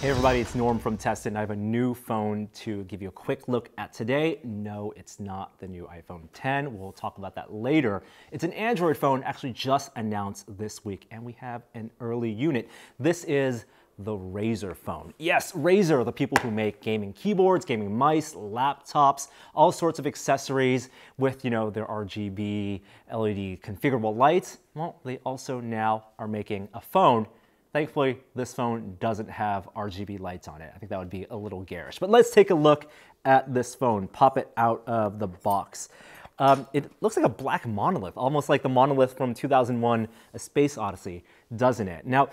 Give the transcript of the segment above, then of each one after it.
Hey everybody, it's Norm from Tested, and I have a new phone to give you a quick look at today. No, it's not the new iPhone X. We'll talk about that later. It's an Android phone, actually just announced this week, and we have an early unit. This is the Razer phone. Yes, Razer, the people who make gaming keyboards, gaming mice, laptops, all sorts of accessories with, you know, their RGB LED configurable lights. Well, they also now are making a phone. Thankfully, this phone doesn't have RGB lights on it. I think that would be a little garish. But let's take a look at this phone. Pop it out of the box. It looks like a black monolith, almost like the monolith from 2001: A Space Odyssey, doesn't it? Now,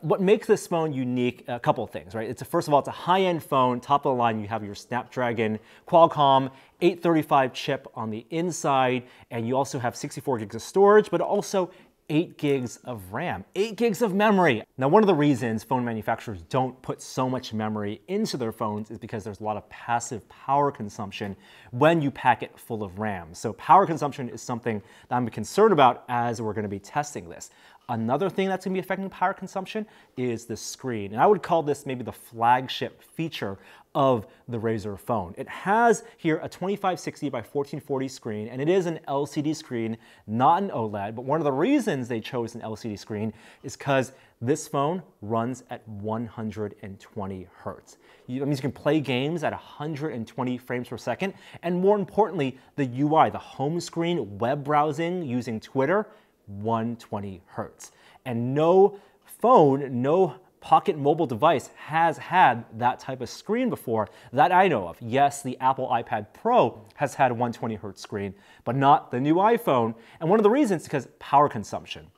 what makes this phone unique, a couple of things, right? First of all, it's a high-end phone, top of the line. You have your Snapdragon Qualcomm 835 chip on the inside, and you also have 64 gigs of storage, but also 8 gigs of RAM, 8 gigs of memory. Now, one of the reasons phone manufacturers don't put so much memory into their phones is because there's a lot of passive power consumption when you pack it full of RAM. So power consumption is something that I'm concerned about as we're going to be testing this. Another thing that's going to be affecting power consumption is the screen. And I would call this maybe the flagship feature of the Razer phone. It has here a 2560 by 1440 screen, and it is an LCD screen, not an OLED. But one of the reasons they chose an LCD screen is because this phone runs at 120 hertz. That means you can play games at 120 frames per second. And more importantly, the UI, the home screen, web browsing using Twitter, 120 hertz. And no phone, no pocket mobile device has had that type of screen before that I know of. Yes, the Apple iPad Pro has had a 120 hertz screen, but not the new iPhone. And one of the reasons is because power consumption.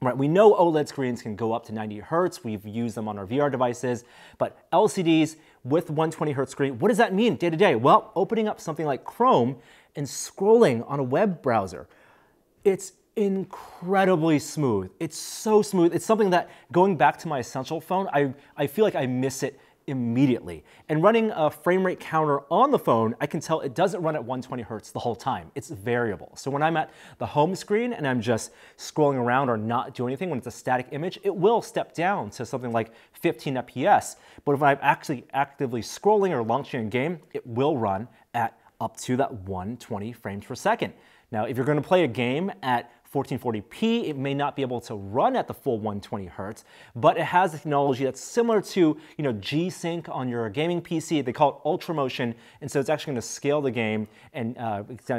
Right, we know OLED screens can go up to 90 hertz. We've used them on our VR devices, but LCDs with 120 hertz screen, what does that mean day to day? Well, opening up something like Chrome and scrolling on a web browser, it's incredibly smooth. It's so smooth. It's something that, going back to my Essential phone, I feel like I miss it immediately. And running a frame rate counter on the phone, I can tell it doesn't run at 120 hertz the whole time. It's variable. So when I'm at the home screen and I'm just scrolling around or not doing anything, when it's a static image, it will step down to something like 15 FPS. But if I'm actually actively scrolling or launching a game, it will run at up to that 120 frames per second. Now, if you're going to play a game at 1440p, it may not be able to run at the full 120 hertz, but it has a technology that's similar to, you know, G-Sync on your gaming PC. They call it ultramotion, and so it's actually going to scale the game and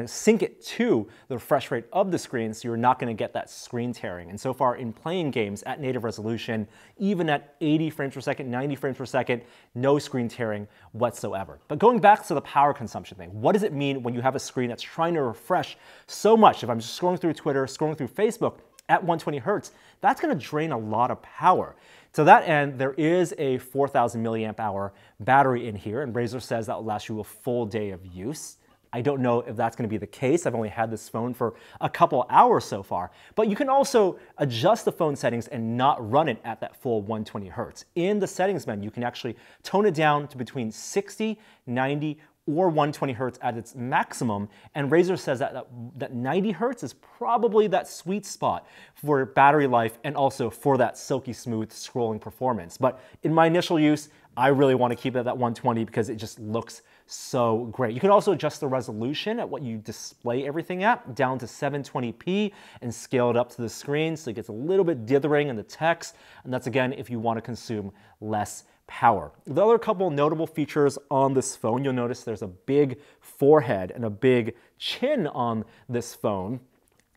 sync it to the refresh rate of the screen, so you're not going to get that screen tearing. And so far, in playing games at native resolution, even at 80 frames per second, 90 frames per second, no screen tearing whatsoever. But going back to the power consumption thing, what does it mean when you have a screen that's trying to refresh so much? If I'm just scrolling through Twitter, scrolling through Facebook at 120 hertz, that's going to drain a lot of power. To that end, there is a 4,000 milliamp hour battery in here, and Razer says that will last you a full day of use. I don't know if that's going to be the case. I've only had this phone for a couple hours so far. But you can also adjust the phone settings and not run it at that full 120 hertz. In the settings menu, you can actually tone it down to between 60, 90, or 120 hertz at its maximum, and Razer says that 90 hertz is probably that sweet spot for battery life and also for that silky smooth scrolling performance. But in my initial use, I really want to keep it at that 120 because it just looks so great. You can also adjust the resolution at what you display everything at down to 720p and scale it up to the screen so it gets a little bit dithering in the text, and that's again if you want to consume less power. The other couple notable features on this phone, you'll notice there's a big forehead and a big chin on this phone.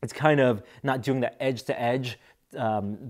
It's kind of not doing the edge-to-edge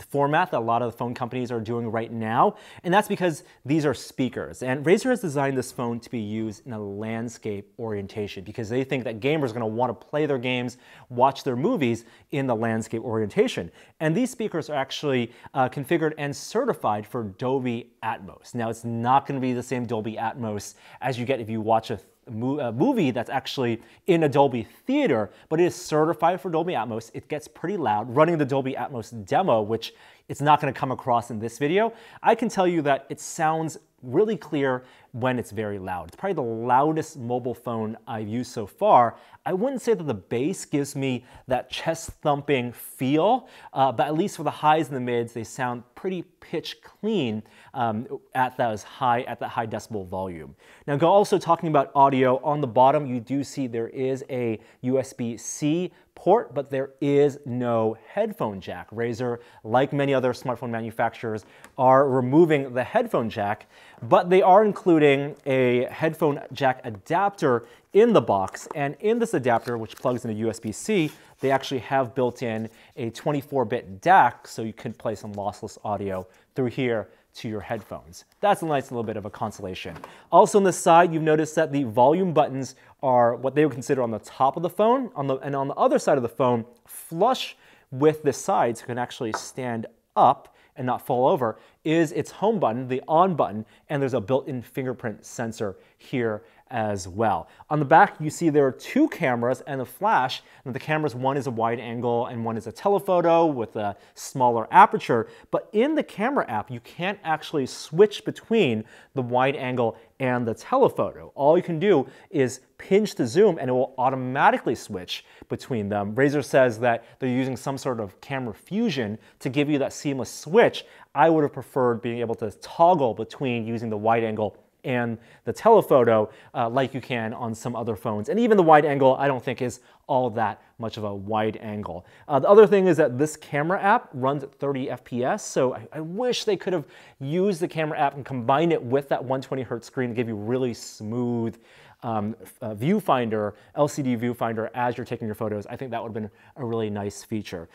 format that a lot of the phone companies are doing right now, and that's because these are speakers. And Razer has designed this phone to be used in a landscape orientation because they think that gamers are going to want to play their games, watch their movies in the landscape orientation. And these speakers are actually configured and certified for Dolby Atmos. Now, it's not going to be the same Dolby Atmos as you get if you watch a movie that's actually in a Dolby theater, but it is certified for Dolby Atmos. It gets pretty loud. Running the Dolby Atmos demo, which it's not going to come across in this video, I can tell you that it sounds really clear when it's very loud. It's probably the loudest mobile phone I've used so far. I wouldn't say that the bass gives me that chest thumping feel, but at least for the highs and the mids, they sound pretty pitch clean at that high decibel volume. Now, also talking about audio, on the bottom you do see there is a USB-C port, but there is no headphone jack. Razer, like many other smartphone manufacturers, are removing the headphone jack, but they are including a headphone jack adapter in the box. And in this adapter, which plugs into USB-C, they actually have built in a 24-bit DAC, so you can play some lossless audio through here to your headphones. That's a nice little bit of a consolation. Also on the side, you've noticed that the volume buttons are what they would consider on the top of the phone, and on the other side of the phone, flush with the side, so it can actually stand up and not fall over, is its home button, the on button, and there's a built-in fingerprint sensor here as well. On the back, you see there are two cameras and a flash. And the cameras, one is a wide angle and one is a telephoto with a smaller aperture. But in the camera app, you can't actually switch between the wide angle and the telephoto. All you can do is pinch to zoom and it will automatically switch between them. Razer says that they're using some sort of camera fusion to give you that seamless switch. I would have preferred being able to toggle between using the wide angle and the telephoto like you can on some other phones. And even the wide angle, I don't think is all that much of a wide angle. The other thing is that this camera app runs at 30 FPS, so I wish they could have used the camera app and combined it with that 120 hertz screen to give you really smooth viewfinder, LCD viewfinder as you're taking your photos. I think that would have been a really nice feature.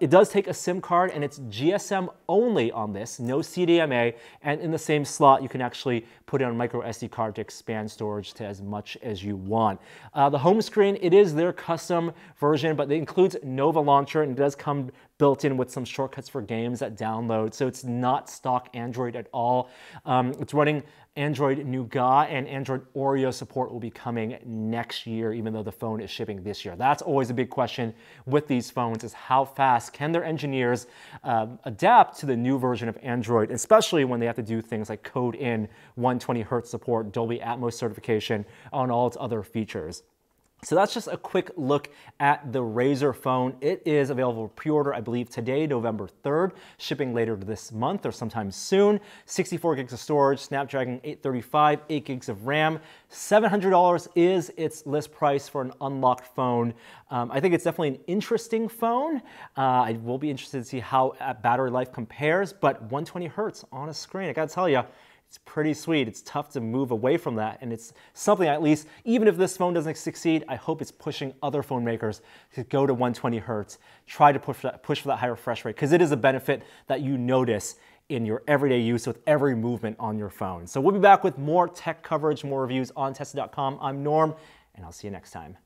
It does take a SIM card and it's GSM only on this, no CDMA, and in the same slot you can actually put in a micro SD card to expand storage to as much as you want. The home screen, it is their custom version, but it includes Nova Launcher and it does come built in with some shortcuts for games that download, so it's not stock Android at all. It's running Android Nougat, and Android Oreo support will be coming next year, even though the phone is shipping this year. That's always a big question with these phones, is how fast can their engineers adapt to the new version of Android, especially when they have to do things like code in 120 hertz support, Dolby Atmos certification, on all its other features. So that's just a quick look at the Razer phone. It is available for pre-order, I believe today, November 3rd, shipping later this month or sometime soon. 64 gigs of storage, Snapdragon 835, 8 gigs of RAM. $700 is its list price for an unlocked phone. I think it's definitely an interesting phone. I will be interested to see how battery life compares, but 120 hertz on a screen, I gotta tell you, it's pretty sweet. It's tough to move away from that, and it's something, at least, even if this phone doesn't succeed, I hope it's pushing other phone makers to go to 120 hertz, try to push for that higher refresh rate, because it is a benefit that you notice in your everyday use with every movement on your phone. So we'll be back with more tech coverage, more reviews on Tested.com. I'm Norm, and I'll see you next time.